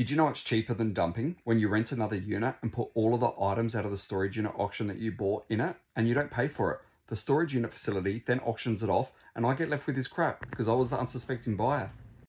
Did you know it's cheaper than dumping when you rent another unit and put all of the items out of the storage unit auction that you bought in it and you don't pay for it? The storage unit facility then auctions it off and I get left with this crap because I was the unsuspecting buyer.